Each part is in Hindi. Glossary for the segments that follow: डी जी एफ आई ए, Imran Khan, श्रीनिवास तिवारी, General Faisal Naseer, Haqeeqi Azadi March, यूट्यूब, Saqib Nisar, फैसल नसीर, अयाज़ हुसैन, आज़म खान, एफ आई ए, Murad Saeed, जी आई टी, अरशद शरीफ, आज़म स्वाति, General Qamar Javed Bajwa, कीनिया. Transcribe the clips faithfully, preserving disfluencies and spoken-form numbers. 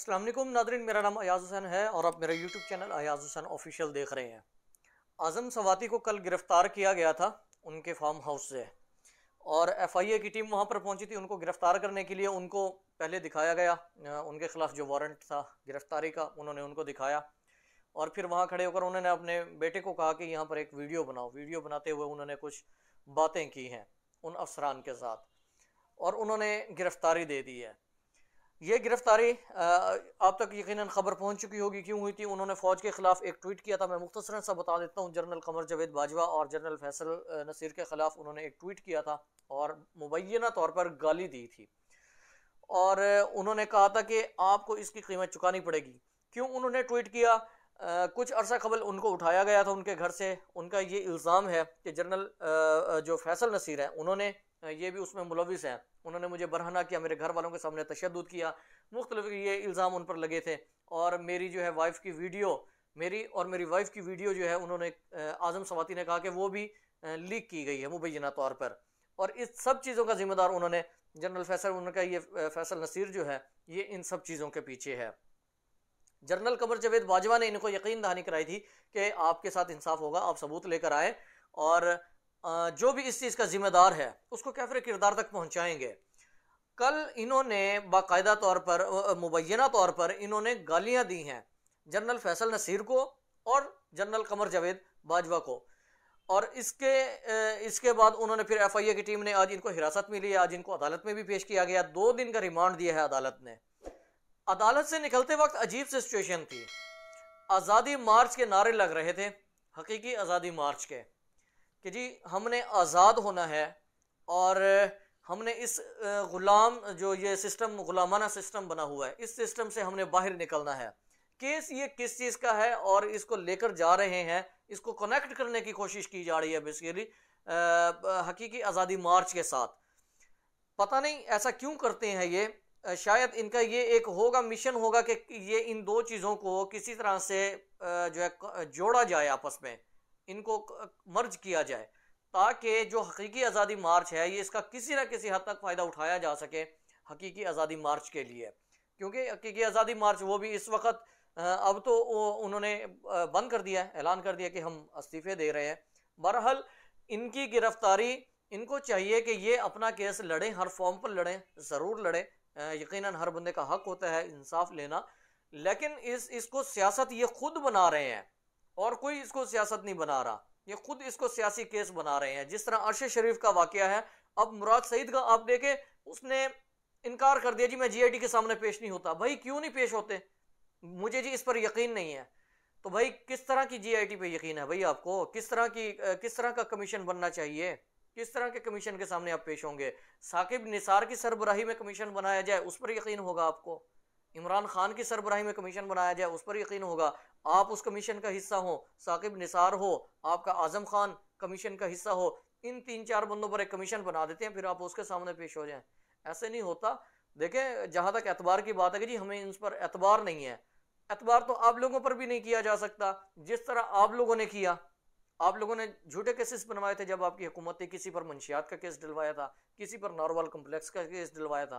अस्सलाम वालेकुम नादरीन, मेरा नाम अयाज़ हुसैन है और आप मेरा यूट्यूब channel अयाज़ हुसैन official देख रहे हैं। आज़म स्वाति को कल गिरफ़्तार किया गया था उनके फार्म हाउस से और एफ आई ए की टीम वहां पर पहुंची थी उनको गिरफ़्तार करने के लिए। उनको पहले दिखाया गया, उनके खिलाफ जो वारंट था गिरफ़्तारी का उन्होंने उनको दिखाया और फिर वहाँ खड़े होकर उन्होंने अपने बेटे को कहा कि यहाँ पर एक वीडियो बनाओ। वीडियो बनाते हुए उन्होंने कुछ बातें की हैं उन अफसरान के साथ और उन्होंने गिरफ़्तारी दे दी है। ये गिरफ़्तारी आप तक यकीनन खबर पहुंच चुकी होगी क्यों हुई थी। उन्होंने फ़ौज के ख़िलाफ़ एक ट्वीट किया था, मैं मुख्तसरन सा बता देता हूँ। जनरल कमर जावेद बाजवा और जनरल फैसल नसीर के ख़िलाफ़ उन्होंने एक ट्वीट किया था और मुबैना तौर पर गाली दी थी और उन्होंने कहा था कि आपको इसकी कीमत चुकानी पड़ेगी। क्यों उन्होंने ट्वीट किया? आ, कुछ अरसा कबल उनको उठाया गया था उनके घर से। उनका ये इल्ज़ाम है कि जनरल जो फैसल नसीर हैं उन्होंने, ये भी उसमें मुलविस हैं, उन्होंने मुझे बरहना किया, मेरे घर वालों के सामने तशद्दुद किया, मुख्तलिफ ये इल्ज़ाम उन पर लगे थे। और मेरी जो है वाइफ़ की वीडियो, मेरी और मेरी वाइफ़ की वीडियो जो है उन्होंने, आज़म स्वाति ने कहा कि वो भी लीक की गई है मुबैना तौर पर। और इस सब चीज़ों का ज़िम्मेदार उन्होंने जनरल फैसल, उनका ये फैसल नसीर जो है ये इन सब चीज़ों के पीछे है। जनरल कमर जावेद बाजवा ने इनको यकीन दहानी कराई थी कि आपके साथ इंसाफ होगा, आप सबूत लेकर आए और जो भी इस चीज़ का जिम्मेदार है उसको कैफिर किरदार तक पहुंचाएंगे। कल इन्होंने बाकायदा तौर पर, मुबैना तौर पर इन्होंने गालियां दी हैं जनरल फैसल नसीर को और जनरल कमर जावेद बाजवा को। और इसके इसके बाद उन्होंने फिर एफ आई ए की टीम ने आज इनको हिरासत में लिया, आज इनको अदालत में भी पेश किया गया, दो दिन का रिमांड दिया है अदालत ने। अदालत से निकलते वक्त अजीब सी सिचुएशन थी। आज़ादी मार्च के नारे लग रहे थे, हकीकी आज़ादी मार्च के, कि जी हमने आज़ाद होना है और हमने इस ग़ुलाम जो ये सिस्टम, ग़ुलामाना सिस्टम बना हुआ है, इस सिस्टम से हमने बाहर निकलना है। केस ये किस चीज़ का है और इसको लेकर जा रहे हैं, इसको कनेक्ट करने की कोशिश की जा रही है बेसिकली हकीकी आज़ादी मार्च के साथ। पता नहीं ऐसा क्यों करते हैं ये, शायद इनका ये एक होगा मिशन होगा कि ये इन दो चीज़ों को किसी तरह से जो है जोड़ा जाए, आपस में इनको मर्ज किया जाए ताकि जो हकीकी आज़ादी मार्च है ये इसका किसी ना किसी हद तक फ़ायदा उठाया जा सके हकीकी आज़ादी मार्च के लिए। क्योंकि हकीकी आज़ादी मार्च वो भी इस वक्त, अब तो उन्होंने बंद कर दिया है, ऐलान कर दिया कि हम इस्तीफ़े दे रहे हैं। बहरहाल इनकी गिरफ़्तारी, इनको चाहिए कि ये अपना केस लड़ें, हर फॉर्म पर लड़ें, ज़रूर लड़ें, यकीनन हर बंदे का हक होता है इंसाफ लेना, लेकिन इस इसको सियासत ये खुद बना रहे हैं और कोई इसको सियासत नहीं बना रहा, ये खुद इसको सियासी केस बना रहे हैं। जिस तरह अरशद शरीफ का वाकया है, अब मुराद सईद का आप देखें, उसने इनकार कर दिया, जी मैं जी आई टी के सामने पेश नहीं होता। भाई क्यों नहीं पेश होते? मुझे जी इस पर यकीन नहीं है। तो भाई किस तरह की जी आई टी पे यकीन है भाई आपको? किस तरह की, किस तरह का कमीशन बनना चाहिए, किस तरह के कमीशन के सामने आप पेश होंगे? साकिब निसार की सरबराही में कमीशन बनाया जाए उस पर यकीन होगा आपको, इमरान खान की सरबराही में कमीशन बनाया जाए उस पर यकीन होगा, आप उस कमीशन का हिस्सा हो, साकिब निसार हो, आपका आज़म खान कमीशन का हिस्सा हो, इन तीन चार बंदों पर एक कमीशन बना देते हैं फिर आप उसके सामने पेश हो जाएं। ऐसे नहीं होता। देखें, जहाँ तक एतबार की बात है कि जी हमें इन पर एतबार नहीं है, एतबार तो आप लोगों पर भी नहीं किया जा सकता जिस तरह आप लोगों ने किया। आप लोगों ने झूठे केसेस बनवाए थे जब आपकी हुकूमत थी, किसी पर मंशियात का केस डलवाया था, किसी पर नॉर्मल कम्प्लेक्स का केस डलवाया था।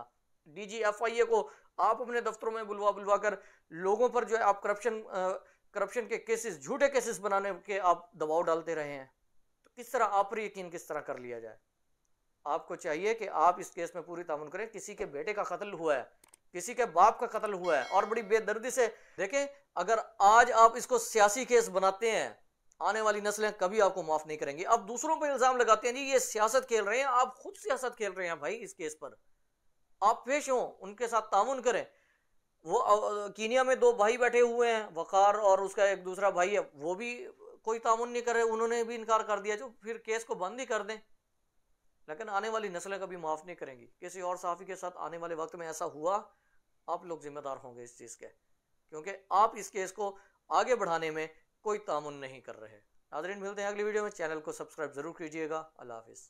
डी जी एफ आई ए को आप अपने दफ्तरों में बुलवा बुलवा कर लोगों पर जो है आप करप्शन करप्शन के केसेस, झूठे केसेस बनाने के आप दबाव डालते रहे हैं। तो किस तरह आप पर यकीन किस तरह कर लिया जाए? आपको चाहिए कि आप इस केस में पूरी तामुन करें। किसी के बेटे का कत्ल हुआ है, किसी के बाप का कत्ल हुआ है और बड़ी बेदर्दी से। देखें, अगर आज आप इसको सियासी केस बनाते हैं, आने वाली नस्लें कभी आपको माफ नहीं करेंगी। आप दूसरों पर इल्ज़ाम लगाते हैं जी ये सियासत खेल रहे हैं, आप खुद सियासत खेल रहे हैं। भाई इस केस पर आप पेश हों, उनके साथ तामुन करें। वो कीनिया में दो भाई बैठे हुए हैं, वकार और उसका एक दूसरा भाई है, वो भी कोई तामुन नहीं कर रहे, उन्होंने भी इनकार कर दिया, जो फिर केस को बंद ही कर दें। लेकिन आने वाली नस्लें कभी माफ़ नहीं करेंगी। किसी और साफ़ी के साथ आने वाले वक्त में ऐसा हुआ, आप लोग जिम्मेदार होंगे इस चीज़ के, क्योंकि आप इस केस को आगे बढ़ाने में कोई तामुन नहीं कर रहे। नाज़रीन, मिलते हैं अगली वीडियो में, चैनल को सब्सक्राइब ज़रूर कीजिएगा। अल्लाह हाफ़िज़।